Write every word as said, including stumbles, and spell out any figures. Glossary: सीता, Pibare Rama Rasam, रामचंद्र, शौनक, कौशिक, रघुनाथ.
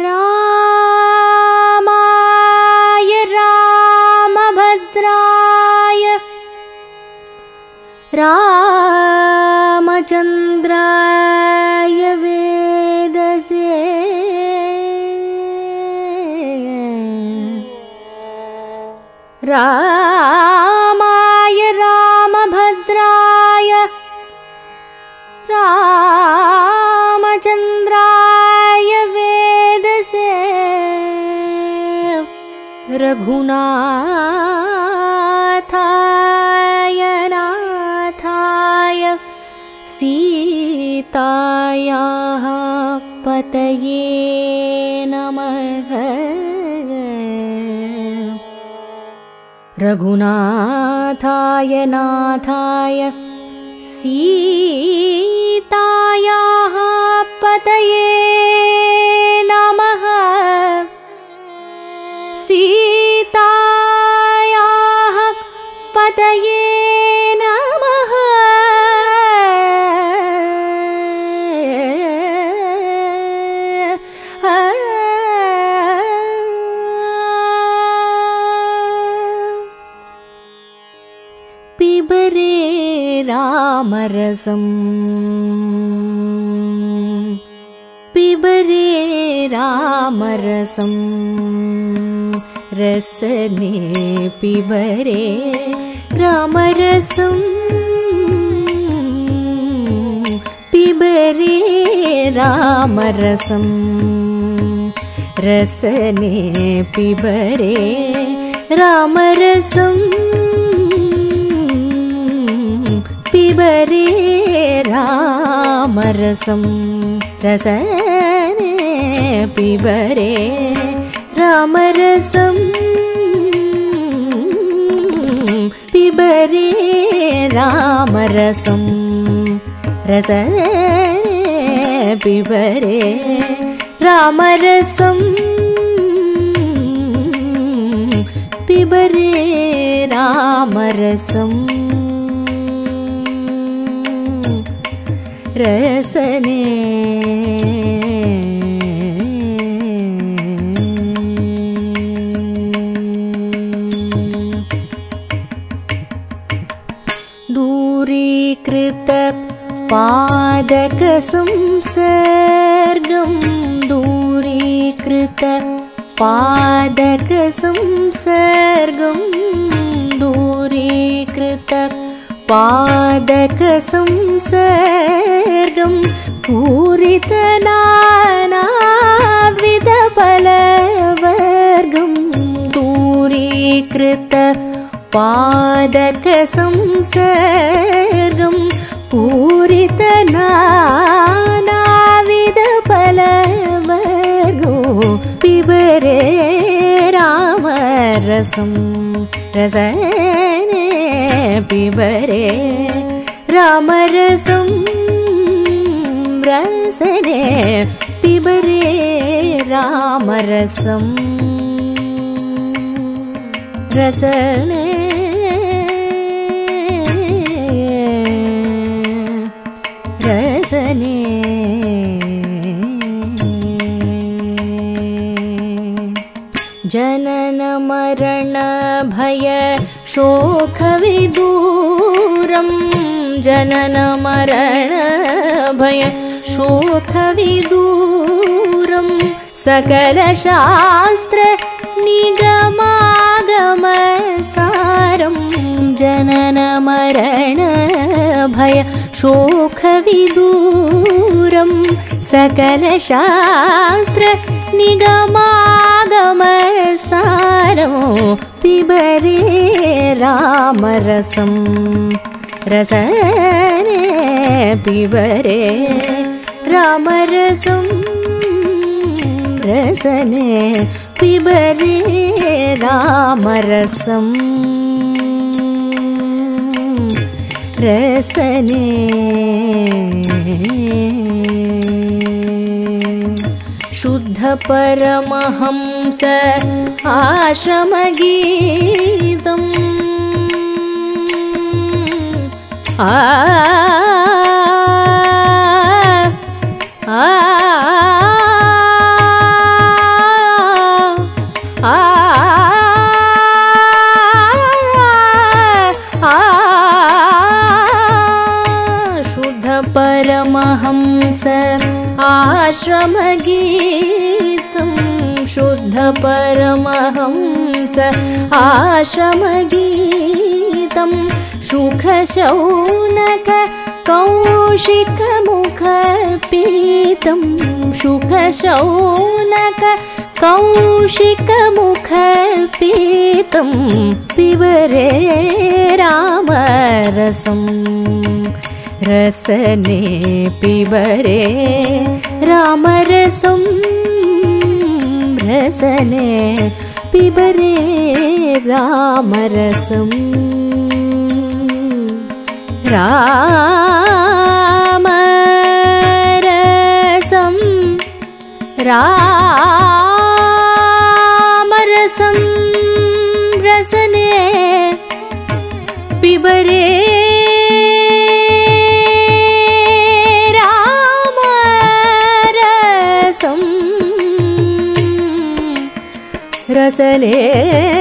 रामाय रामभद्राय रामचंद्राय वेदसे रामाय रामभद्राय रामचंद्राय वेदसे रघुनाथाय नाथाय सीताया पतये नमः। रघुनाथाय नाथाय सीताया पतये नमः। सीताया पतये नमः। पिबरे रामरसम पिबरे रामरसम रसने पिबरे रामरसम पिबरे रामरसम रसने पिबरे रामरसम पिबरे रामरसम रसने पिबरे रामरसम पिबरे रामरसम रसने पिबरे रामरसम पिबरे रामरसम रसने दूरीकृत पादक संसर्गम दूरीकृत पादक संसर्गम दूरीकृत पादक संसर्गं पूरित नानाविध फलवर्गं दूरीकृत पादक संसर्गं पूरित नानाविध फलवर्गं पिबरे रामरसं रसने पिबरे रामरसं रसने पिबरे रामरसं रसने रसने जनन मरण भय शोक विदूरं जनन मरण भय शोक विदूरं सकल शास्त्र निगमागम सारं जनन मरण भय शोक विदूरं सकल शास्त्र निगमागम सारं पिबरे रामरसं रसने पिबरे रामरसं रसने पिबरे रामरसं रसने शुद्ध परमहंस आश्रम गीतम आ आ गीतं शुद्ध परमहंस आश्रम गीतं सुख शौनक कौशिक मुख पीतं सुख शौनक कौशिक मुख पीतं पिबरे राम रसं रसने पिबरे राम रसं रसने पिबरे राम रसं राम रसं राम रसं रसने पिबरे राम रसं रसने।